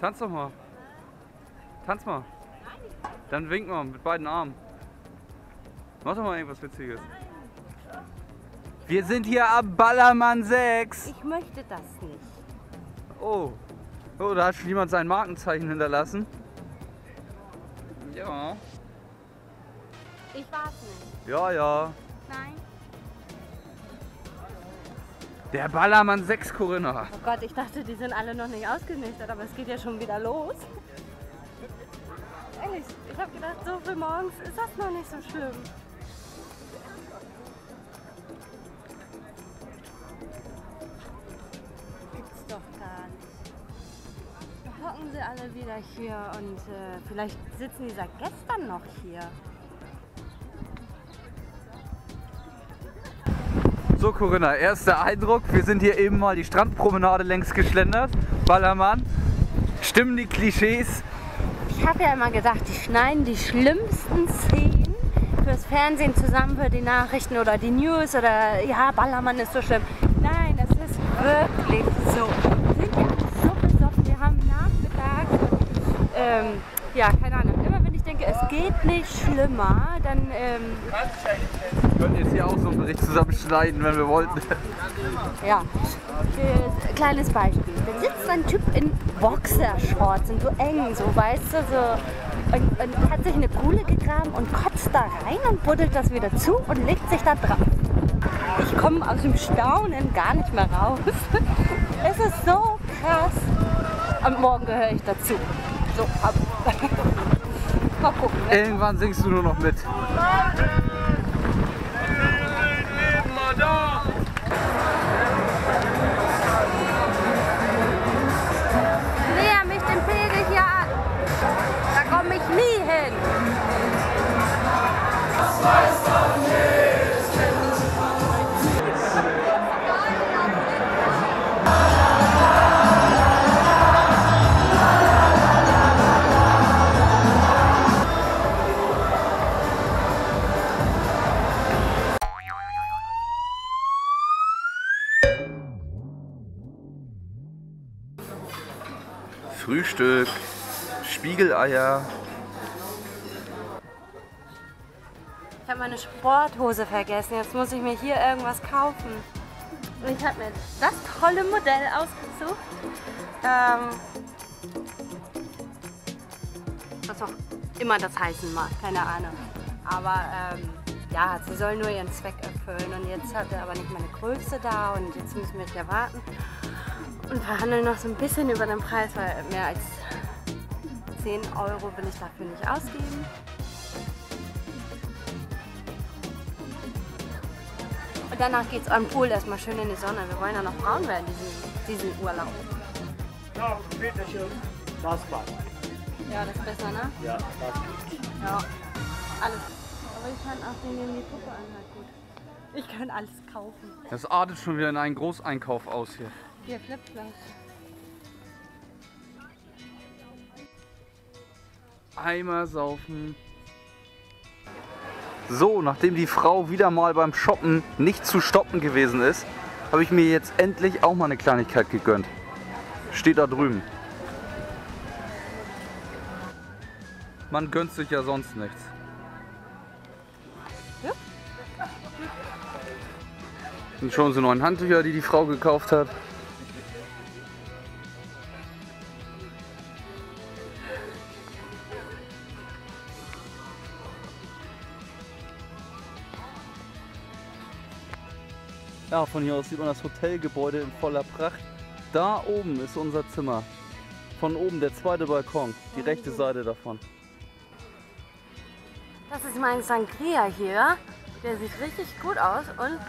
Tanz doch mal. Tanz mal. Dann wink mal mit beiden Armen. Mach doch mal irgendwas Witziges. Wir sind hier am Ballermann 6. Ich möchte das nicht. Oh. Oh, da hat schon jemand sein Markenzeichen hinterlassen. Ja. Ich war's nicht. Ja, ja. Nein. Der Ballermann 6, Corinna. Oh Gott, ich dachte, die sind alle noch nicht ausgenüchtert, aber es geht ja schon wieder los. Ehrlich, ich habe gedacht, so früh morgens ist das noch nicht so schlimm. Gibt's doch gar nicht. Da hocken sie alle wieder hier und vielleicht sitzen die seit gestern noch hier. So Corinna, erster Eindruck, wir sind hier eben mal die Strandpromenade längs geschlendert, Ballermann. Stimmen die Klischees? Ich habe ja immer gedacht, die schneiden die schlimmsten Szenen fürs Fernsehen zusammen, für die Nachrichten oder die News oder ja, Ballermann ist so schlimm. Nein, es ist wirklich so. Wir sind ja so besoffen, wir haben nachmittags, ja, keine Ahnung. Ich denke, es geht nicht schlimmer, dann... wir könnten jetzt hier auch so einen Bericht zusammenschneiden, wenn wir wollten. Ja, kleines Beispiel. Da sitzt ein Typ in Boxershorts und so eng, so weißt du, so... Und hat sich eine Kuhle gegraben und kotzt da rein und buddelt das wieder zu und legt sich da drauf. Ich komme aus dem Staunen gar nicht mehr raus. Es ist so krass. Und morgen gehöre ich dazu. So, ab. Mal gucken, irgendwann singst du nur noch mit. Ich näher mich dem Pegel hier an. Da komme ich nie hin. Das weiß man nicht. Frühstück, Spiegeleier. Ich habe meine Sporthose vergessen, jetzt muss ich mir hier irgendwas kaufen. Und ich habe mir das tolle Modell ausgesucht. Was auch immer das heißen mag, keine Ahnung. Aber ja, sie soll nur ihren Zweck erfüllen und jetzt hat er aber nicht meine Größe da und jetzt müssen wir hier warten. Und verhandle noch so ein bisschen über den Preis, weil mehr als 10 Euro will ich dafür nicht ausgeben. Und danach geht's am Pool erstmal schön in die Sonne. Wir wollen ja noch braun werden, diesen Urlaub. Ja, das passt. Ja, das ist besser, ne? Ja, das passt. Ja, alles. Aber ich fand auch die Puppe an halt gut. Ich kann alles kaufen. Das artet schon wieder in einen Großeinkauf aus hier. Hier, Flipflops. Eimer saufen. So, nachdem die Frau wieder mal beim Shoppen nicht zu stoppen gewesen ist, habe ich mir jetzt endlich auch mal eine Kleinigkeit gegönnt. Steht da drüben. Man gönnt sich ja sonst nichts. Ja. Sind schon so neuen Handtücher, die die Frau gekauft hat. Ja, von hier aus sieht man das Hotelgebäude in voller Pracht. Da oben ist unser Zimmer. Von oben der zweite Balkon, die rechte Seite davon. Das ist mein Sangria hier. Der sieht richtig gut aus und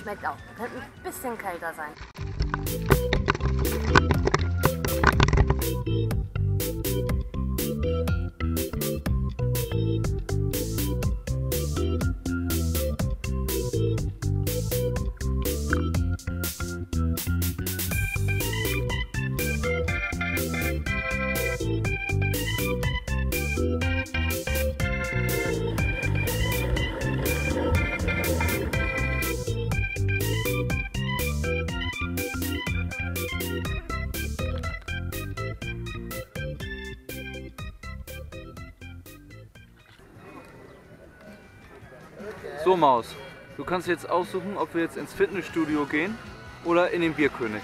schmeckt auch. Könnte ein bisschen kälter sein. So Maus, du kannst jetzt aussuchen, ob wir jetzt ins Fitnessstudio gehen oder in den Bierkönig.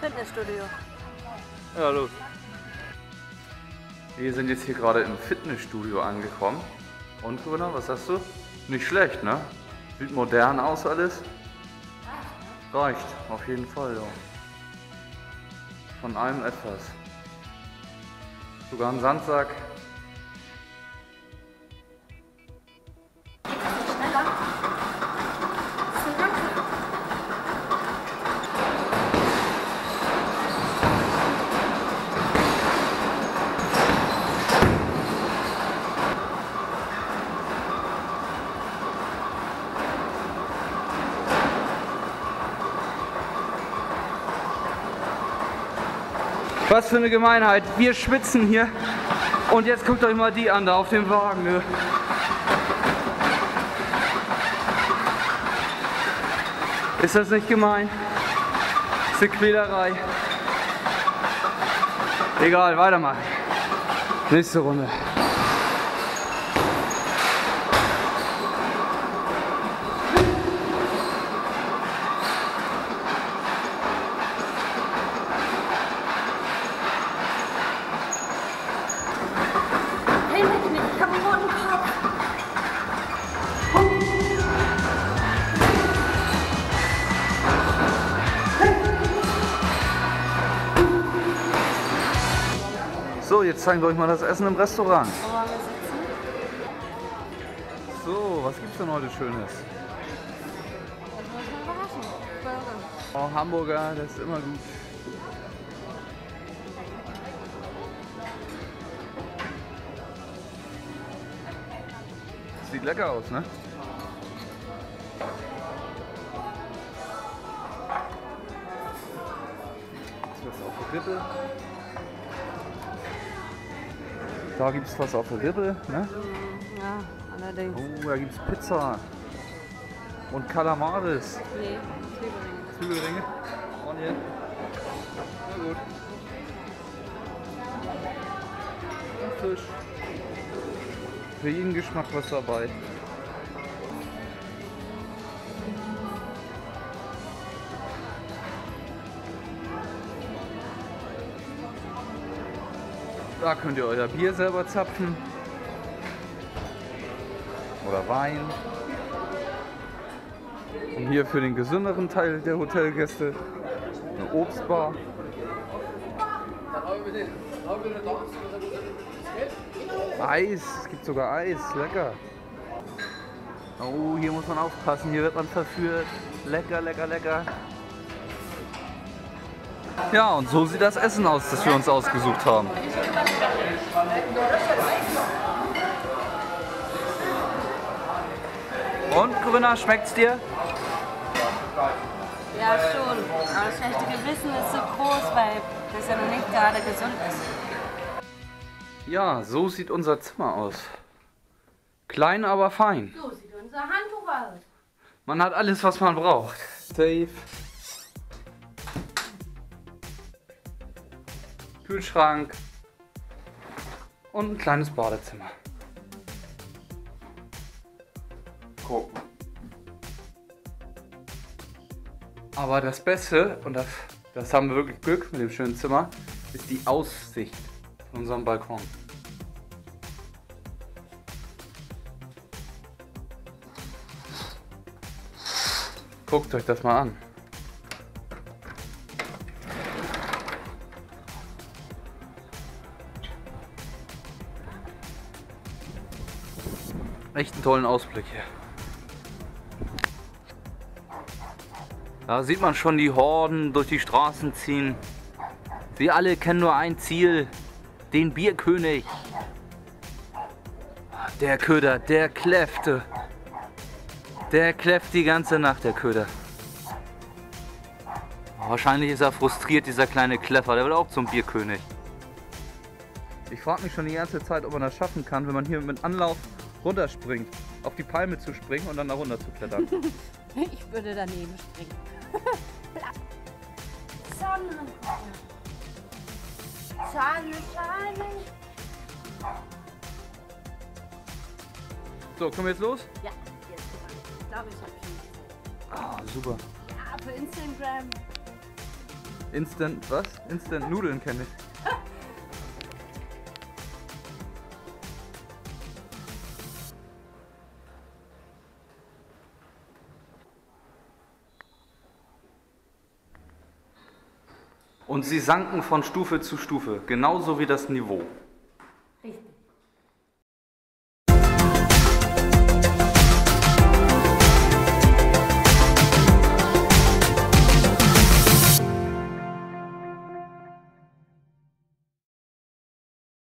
Fitnessstudio. Ja, los. Wir sind jetzt hier gerade im Fitnessstudio angekommen. Und Corinna, was sagst du? Nicht schlecht, ne? Sieht modern aus alles. Reicht, auf jeden Fall, ja. Von allem etwas. Sogar ein Sandsack. Was für eine Gemeinheit, wir schwitzen hier und jetzt guckt euch mal die an, da auf dem Wagen, ne? Ist das nicht gemein? Das ist eine Quälerei. Egal, weitermachen. Nächste Runde. So, jetzt zeigen wir euch mal das Essen im Restaurant. So, was gibt's denn heute Schönes? Oh, Hamburger, das ist immer gut. Sieht lecker aus, ne? Das ist auf die Rippe. Da gibt es was auf der Rippe, ne? Ja, allerdings. Oh, da gibt es Pizza und Kalamaris. Nee, Zwiebelringe. Zwiebelringe? Und hier? Na gut. Und Fisch. Für jeden Geschmack was dabei. Da könnt ihr euer Bier selber zapfen oder Wein. Und hier für den gesünderen Teil der Hotelgäste eine Obstbar. Eis, es gibt sogar Eis, lecker. Oh, hier muss man aufpassen, hier wird man verführt. Lecker, lecker, lecker. Ja, und so sieht das Essen aus, das wir uns ausgesucht haben. Und Corinna, schmeckt's dir? Ja, schon. Aber das schlechte Gewissen ist so groß, weil das ja noch nicht gerade gesund ist. Ja, so sieht unser Zimmer aus. Klein, aber fein. So sieht unser Handtuch aus. Man hat alles, was man braucht. Safe. Kühlschrank und ein kleines Badezimmer. Gucken. Aber das Beste, und das haben wir wirklich Glück mit dem schönen Zimmer, ist die Aussicht von unserem Balkon. Guckt euch das mal an. Echt einen tollen Ausblick hier. Da sieht man schon die Horden durch die Straßen ziehen. Wir alle kennen nur ein Ziel, den Bierkönig. Der Köder, der kläffte. Der kläfft die ganze Nacht, der Köder. Wahrscheinlich ist er frustriert, dieser kleine Kläffer, der wird auch zum Bierkönig. Ich frage mich schon die ganze Zeit, ob man das schaffen kann, wenn man hier mit Anlauf runterspringt, auf die Palme zu springen und dann da runter zu klettern. Ich würde daneben springen. Sonne, Sonne, Sonne. So, können wir jetzt los? Ja, jetzt. Ich glaube, ich habe viel. Ah, super. Ja, für Instagram. Instant was? Instant Nudeln kenne ich. Und sie sanken von Stufe zu Stufe, genauso wie das Niveau.